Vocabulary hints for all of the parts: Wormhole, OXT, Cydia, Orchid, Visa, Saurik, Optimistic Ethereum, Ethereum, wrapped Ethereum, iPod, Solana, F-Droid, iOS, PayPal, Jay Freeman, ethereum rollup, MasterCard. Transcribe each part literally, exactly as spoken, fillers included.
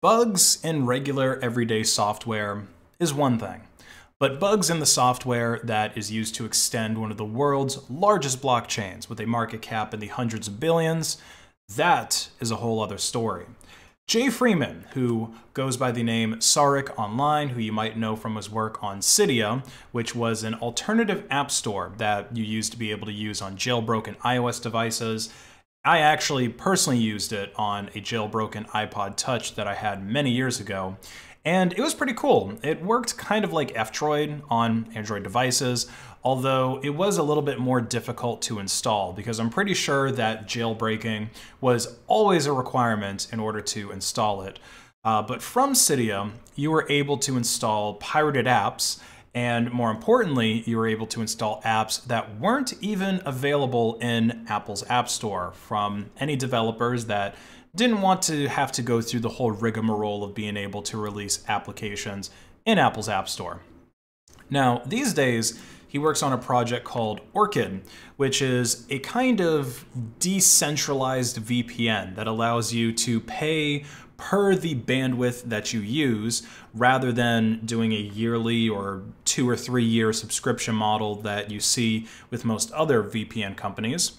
Bugs in regular everyday software is one thing, but bugs in the software that is used to extend one of the world's largest blockchains with a market cap in the hundreds of billions, that is a whole other story. Jay Freeman, who goes by the name Saurik online, who you might know from his work on Cydia, which was an alternative app store that you used to be able to use on jailbroken iOS devices. I actually personally used it on a jailbroken iPod Touch that I had many years ago, and it was pretty cool. It worked kind of like F-Droid on Android devices, although it was a little bit more difficult to install because I'm pretty sure that jailbreaking was always a requirement in order to install it. Uh, but from Cydia, you were able to install pirated apps, and more importantly, you were able to install apps that weren't even available in Apple's App Store from any developers that didn't want to have to go through the whole rigmarole of being able to release applications in Apple's App Store. Now, these days, he works on a project called Orchid, which is a kind of decentralized V P N that allows you to pay per the bandwidth that you use, rather than doing a yearly or two or three year subscription model that you see with most other V P N companies.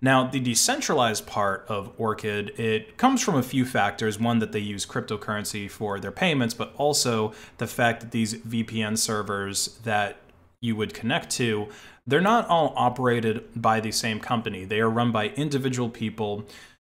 Now, the decentralized part of Orchid, it comes from a few factors. One, that they use cryptocurrency for their payments, but also the fact that these V P N servers that you would connect to, they're not all operated by the same company. They are run by individual people.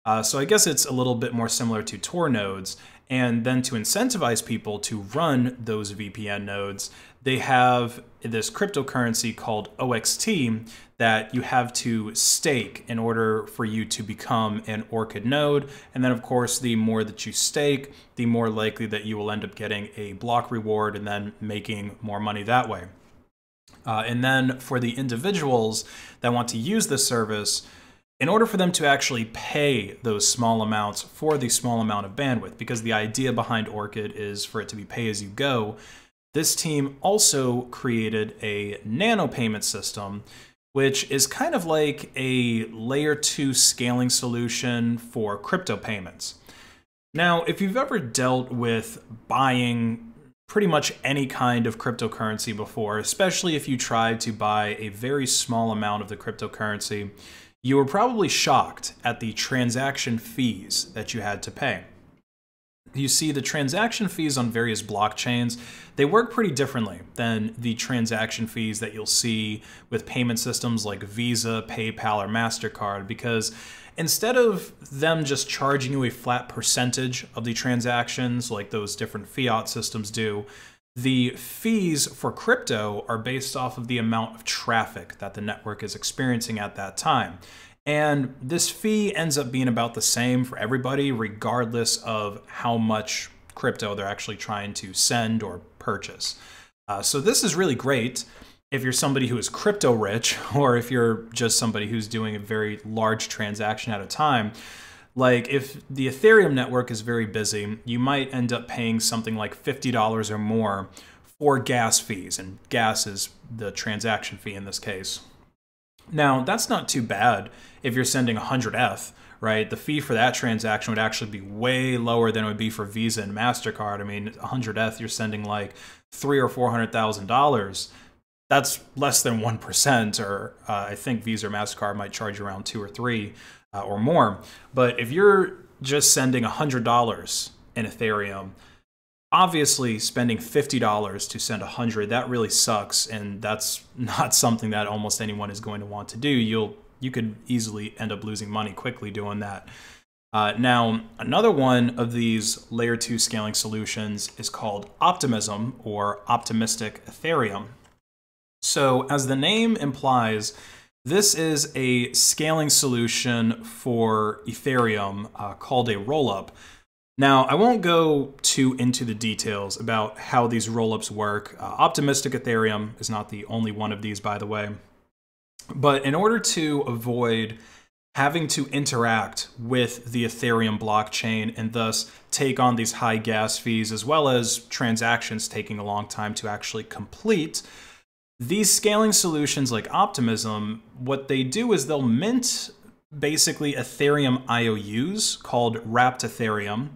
Uh, so I guess it's a little bit more similar to Tor nodes. And then to incentivize people to run those V P N nodes, they have this cryptocurrency called O X T that you have to stake in order for you to become an Orchid node. And then of course, the more that you stake, the more likely that you will end up getting a block reward and then making more money that way. Uh, and then for the individuals that want to use this service, in order for them to actually pay those small amounts for the small amount of bandwidth, because the idea behind Orchid is for it to be pay as you go, this team also created a nano payment system, which is kind of like a layer two scaling solution for crypto payments. Now, if you've ever dealt with buying pretty much any kind of cryptocurrency before, especially if you tried to buy a very small amount of the cryptocurrency, you were probably shocked at the transaction fees that you had to pay. You see, the transaction fees on various blockchains, they work pretty differently than the transaction fees that you'll see with payment systems like Visa, PayPal, or MasterCard, because instead of them just charging you a flat percentage of the transactions like those different fiat systems do, the fees for crypto are based off of the amount of traffic that the network is experiencing at that time. And this fee ends up being about the same for everybody, regardless of how much crypto they're actually trying to send or purchase. Uh, so this is really great if you're somebody who is crypto rich, or if you're just somebody who's doing a very large transaction at a time. Like if the Ethereum network is very busy, you might end up paying something like fifty dollars or more for gas fees, and gas is the transaction fee in this case. Now, that's not too bad if you're sending one hundred F, right? The fee for that transaction would actually be way lower than it would be for Visa and MasterCard. I mean, one hundred F, you're sending like three or four hundred thousand dollars. That's less than one percent, or uh, I think Visa or MasterCard might charge you around two or three uh, or more. But if you're just sending one hundred dollars in Ethereum, obviously spending fifty dollars to send one hundred, that really sucks. And that's not something that almost anyone is going to want to do. You'll, you could easily end up losing money quickly doing that. Uh, now, another one of these layer two scaling solutions is called Optimism, or Optimistic Ethereum. So as the name implies, this is a scaling solution for Ethereum uh, called a rollup. Now, I won't go too into the details about how these rollups work. Uh, Optimistic Ethereum is not the only one of these, by the way. But in order to avoid having to interact with the Ethereum blockchain and thus take on these high gas fees, as well as transactions taking a long time to actually complete, these scaling solutions like Optimism, what they do is they'll mint basically Ethereum I O Us called wrapped Ethereum,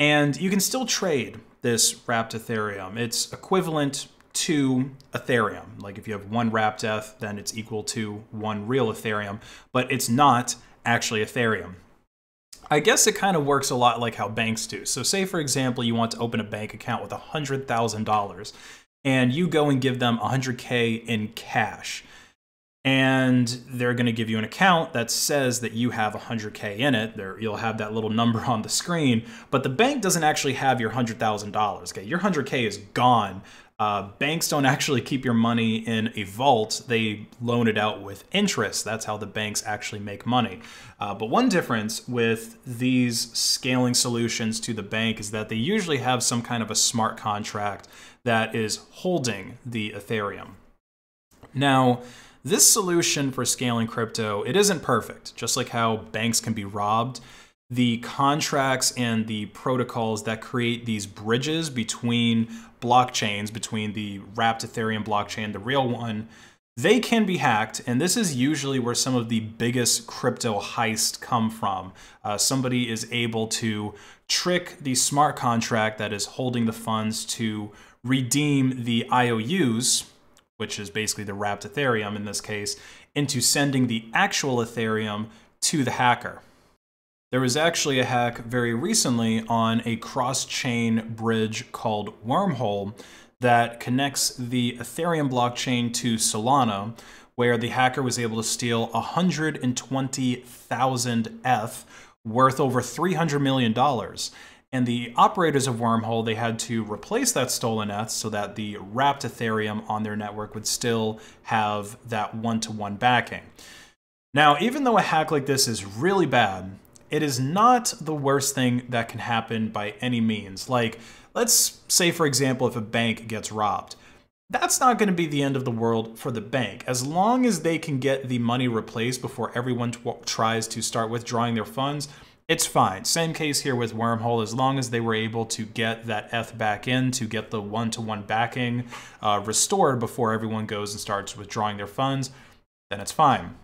And you can still trade this wrapped Ethereum. It's equivalent to Ethereum. Like if you have one wrapped E T H, then it's equal to one real Ethereum, but it's not actually Ethereum. I guess it kind of works a lot like how banks do. So say, for example, you want to open a bank account with one hundred thousand dollars and you go and give them one hundred K in cash. And they're going to give you an account that says that you have one hundred K in it. There, you'll have that little number on the screen, but the bank doesn't actually have your one hundred thousand dollars. Okay, your one hundred K is gone. Uh, banks don't actually keep your money in a vault. They loan it out with interest. That's how the banks actually make money. Uh, but one difference with these scaling solutions to the bank is that they usually have some kind of a smart contract that is holding the Ethereum. Now, this solution for scaling crypto, it isn't perfect. Just like how banks can be robbed, the contracts and the protocols that create these bridges between blockchains, between the wrapped Ethereum blockchain, the real one, they can be hacked. And this is usually where some of the biggest crypto heists come from. Uh, somebody is able to trick the smart contract that is holding the funds to redeem the I O Us, which is basically the wrapped Ethereum in this case, into sending the actual Ethereum to the hacker. There was actually a hack very recently on a cross-chain bridge called Wormhole that connects the Ethereum blockchain to Solana, where the hacker was able to steal one hundred twenty thousand E T H worth over three hundred million dollars. And the operators of Wormhole, they had to replace that stolen E T H so that the wrapped Ethereum on their network would still have that one-to-one backing. Now, even though a hack like this is really bad, it is not the worst thing that can happen by any means. Like, let's say, for example, if a bank gets robbed, that's not going to be the end of the world for the bank. As long as they can get the money replaced before everyone tries to start withdrawing their funds, it's fine. Same case here with Wormhole. As long as they were able to get that E T H back in to get the one-to-one backing uh, restored before everyone goes and starts withdrawing their funds, then it's fine.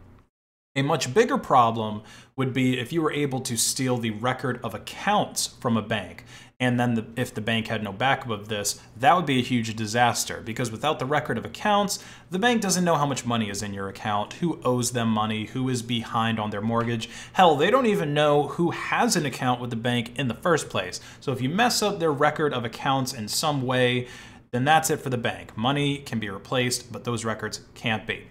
A much bigger problem would be if you were able to steal the record of accounts from a bank. And then the, if the bank had no backup of this, that would be a huge disaster, because without the record of accounts, the bank doesn't know how much money is in your account, who owes them money, who is behind on their mortgage. Hell, they don't even know who has an account with the bank in the first place. So if you mess up their record of accounts in some way, then that's it for the bank. Money can be replaced, but those records can't be.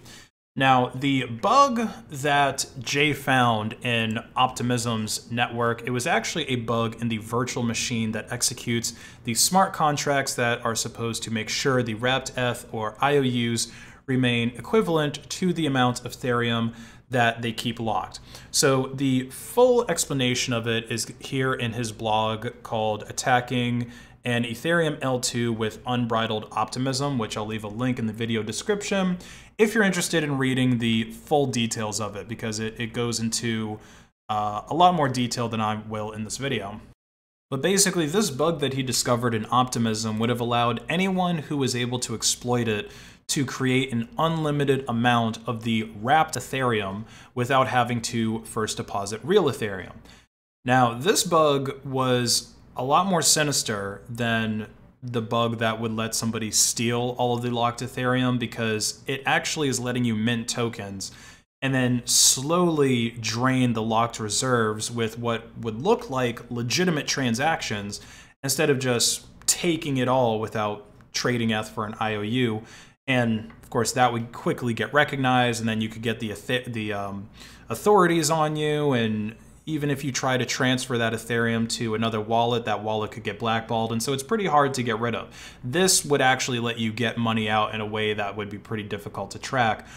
Now, the bug that Jay found in Optimism's network, it was actually a bug in the virtual machine that executes the smart contracts that are supposed to make sure the wrapped E T H or I O Us remain equivalent to the amount of Ethereum that they keep locked. So the full explanation of it is here in his blog called Attacking an Ethereum L two with Unbridled Optimism, which I'll leave a link in the video description if you're interested in reading the full details of it, because it, it goes into uh, a lot more detail than I will in this video. But basically, this bug that he discovered in Optimism would have allowed anyone who was able to exploit it to create an unlimited amount of the wrapped Ethereum without having to first deposit real Ethereum. Now, this bug was a lot more sinister than the bug that would let somebody steal all of the locked Ethereum, because it actually is letting you mint tokens and then slowly drain the locked reserves with what would look like legitimate transactions, instead of just taking it all without trading E T H for an I O U. And of course, that would quickly get recognized, and then you could get the, the um, authorities on you, and even if you try to transfer that Ethereum to another wallet, that wallet could get blackballed. And so it's pretty hard to get rid of. This would actually let you get money out in a way that would be pretty difficult to track.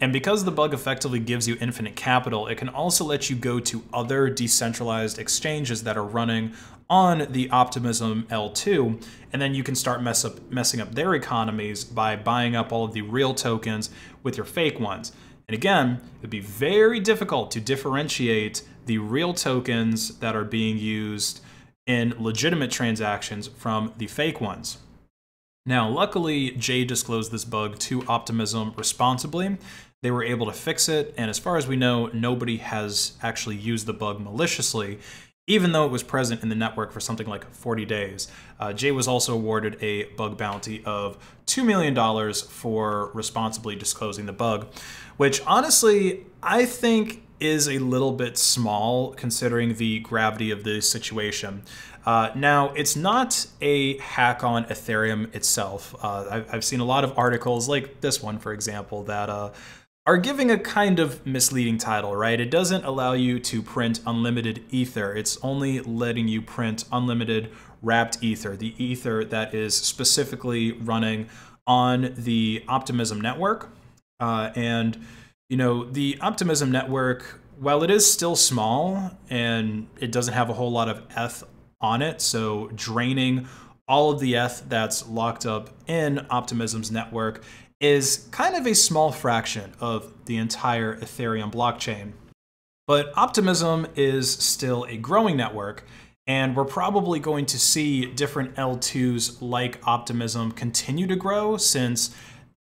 And because the bug effectively gives you infinite capital, it can also let you go to other decentralized exchanges that are running on the Optimism L two. And then you can start mess up, messing up their economies by buying up all of the real tokens with your fake ones. And again, it'd be very difficult to differentiate the real tokens that are being used in legitimate transactions from the fake ones. Now, luckily, Jay disclosed this bug to Optimism responsibly. They were able to fix it, and as far as we know, nobody has actually used the bug maliciously. even though it was present in the network for something like forty days. Uh, Jay was also awarded a bug bounty of two million dollars for responsibly disclosing the bug, which honestly, I think is a little bit small considering the gravity of the situation. Uh, now, it's not a hack on Ethereum itself. Uh, I've, I've seen a lot of articles like this one, for example, that uh, are giving a kind of misleading title, right? It doesn't allow you to print unlimited ether. It's only letting you print unlimited wrapped ether, the ether that is specifically running on the Optimism network. Uh, and, you know, the Optimism network, while it is still small and it doesn't have a whole lot of E T H on it, so draining all of the E T H that's locked up in Optimism's network is kind of a small fraction of the entire Ethereum blockchain. But Optimism is still a growing network, and we're probably going to see different L twos like Optimism continue to grow, since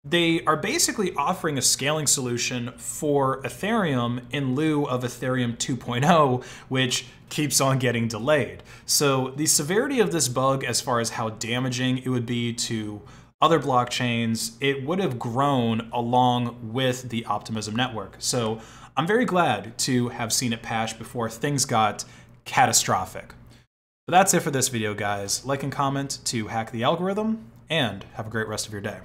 they are basically offering a scaling solution for Ethereum in lieu of Ethereum two point oh, which keeps on getting delayed. So the severity of this bug, as far as how damaging it would be to other blockchains, it would have grown along with the Optimism network. So I'm very glad to have seen it patched before things got catastrophic. But that's it for this video, guys. Like and comment to hack the algorithm, and have a great rest of your day.